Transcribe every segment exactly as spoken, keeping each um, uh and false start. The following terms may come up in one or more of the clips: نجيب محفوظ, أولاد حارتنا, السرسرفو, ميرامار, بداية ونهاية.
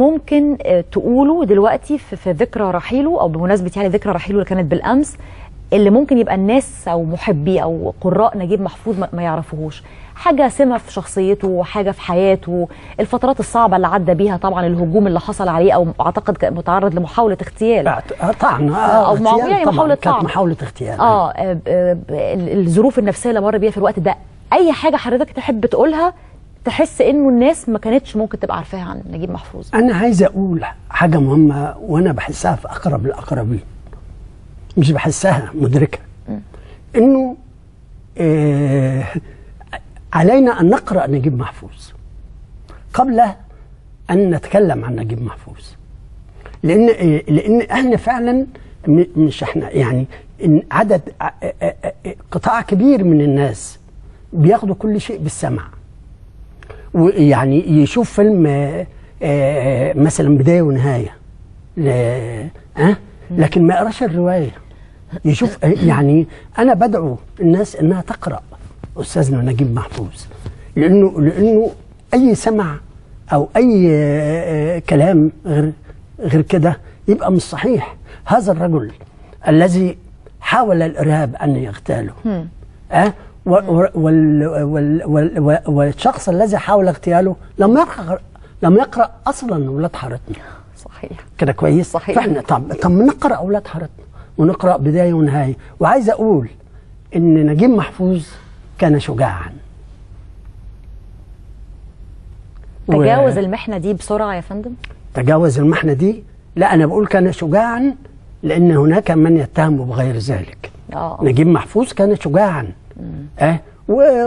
ممكن تقولوا دلوقتي في ذكرى رحيله، او بمناسبه يعني ذكرى رحيله اللي كانت بالامس، اللي ممكن يبقى الناس او محبي او قراء نجيب محفوظ ما يعرفوهوش؟ حاجه سمه في شخصيته، حاجه في حياته، الفترات الصعبه اللي عدى بيها، طبعا الهجوم اللي حصل عليه او اعتقد كان متعرض لمحاوله اغتيال، طعن او يعني محاوله طعن، محاوله اغتيال، اه الظروف النفسيه اللي مر بيها في الوقت ده. اي حاجه حضرتك تحب تقولها تحس انه الناس ما كانتش ممكن تبقى عارفاها عن نجيب محفوظ؟ انا عايز اقول حاجه مهمه وانا بحسها في اقرب الاقربين، مش بحسها مدركها، انه آه علينا ان نقرا نجيب محفوظ قبل ان نتكلم عن نجيب محفوظ، لان آه لان احنا فعلا مش احنا يعني عدد آه آه آه قطاع كبير من الناس بياخدوا كل شيء بالسمع، ويعني يشوف فيلم آه مثلا بداية ونهاية آه لكن ما يقراش الرواية، يشوف يعني. أنا بدعو الناس إنها تقرأ أستاذنا نجيب محفوظ، لأنه لأنه أي سمع أو أي آه كلام غير غير كده يبقى مش صحيح. هذا الرجل الذي حاول الإرهاب أن يغتاله آه والشخص الذي حاول اغتياله لم يقرأ لم يقرأ أصلا أولاد حارتنا. صحيح كده كويس؟ صحيح. فاحنا طب طب نقرأ أولاد حارتنا ونقرأ بداية ونهاية. وعايز أقول إن نجيب محفوظ كان شجاعا، تجاوز و... المحنة دي بسرعة يا فندم؟ تجاوز المحنة دي، لا أنا بقول كان شجاعا لأن هناك من يتهمه بغير ذلك. آه. نجيب محفوظ كان شجاعا. اه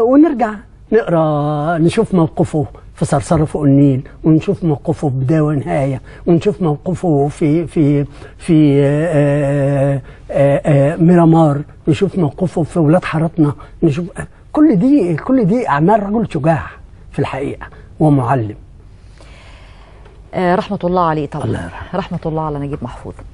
ونرجع نقرا نشوف موقفه في سرسرفو النيل، ونشوف موقفه في بدايه ونهايه، ونشوف موقفه في في في آآ آآ ميرامار، نشوف موقفه في ولاد حارتنا، نشوف كل دي كل دي اعمال رجل شجاع في الحقيقه ومعلم. آه رحمه الله عليه طبعا، الله رحمه الله على نجيب محفوظ.